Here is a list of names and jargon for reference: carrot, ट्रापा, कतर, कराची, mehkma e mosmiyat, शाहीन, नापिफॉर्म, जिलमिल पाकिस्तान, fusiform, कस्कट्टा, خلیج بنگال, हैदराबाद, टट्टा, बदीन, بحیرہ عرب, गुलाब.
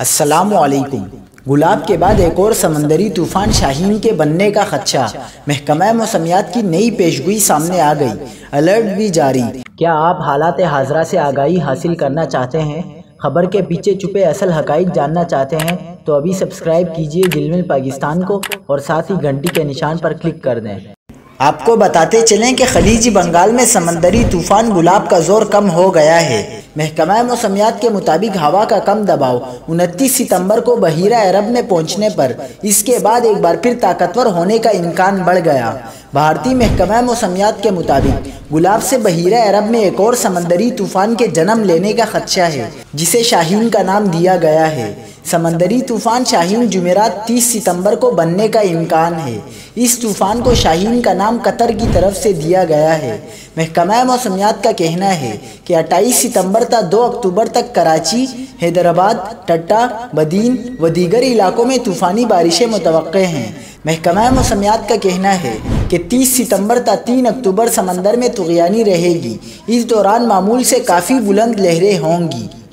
अस्सलामुअलैकुम। गुलाब के बाद एक और समंदरी तूफ़ान शाहीन के बनने का खदशा। महकमा मौसमियात की नई पेशगोई सामने आ गई, अलर्ट भी जारी। क्या आप हालात हाजरा से आगाही हासिल करना चाहते हैं, खबर के पीछे छुपे असल हक़ाइक़ जानना चाहते हैं, तो अभी सब्सक्राइब कीजिए जिलमिल पाकिस्तान को और साथ ही घंटी के निशान पर क्लिक कर दें। आपको बताते चलें कि खलीजी बंगाल में समंदरी तूफ़ान गुलाब का जोर कम हो गया है। महकमा मौसमियात के मुताबिक हवा का कम दबाव 29 सितंबर को बहीरा अरब में पहुंचने पर इसके बाद एक बार फिर ताकतवर होने का इम्कान बढ़ गया। भारतीय महकमा मौसमियात के मुताबिक गुलाब से बहीरा अरब में एक और समंदरी तूफ़ान के जन्म लेने का खदशा है, जिसे शाहीन का नाम दिया गया है। समंदरी तूफ़ान शाहीन जुमेरात 30 सितंबर को बनने का इम्कान है। इस तूफ़ान को शाहीन का नाम कतर की तरफ से दिया गया है। महकमा मौसमियात का कहना है कि 28 सितंबर तक 2 अक्टूबर तक कराची, हैदराबाद, टट्टा, बदीन व दीगर इलाकों में तूफ़ानी बारिशें मुतवक्के हैं। महकमा मौसमियात का कहना है कि 30 सितंबर तक 3 अक्टूबर समंदर में तुग़यानी रहेगी। इस दौरान मामूल से काफ़ी बुलंद लहरें होंगी।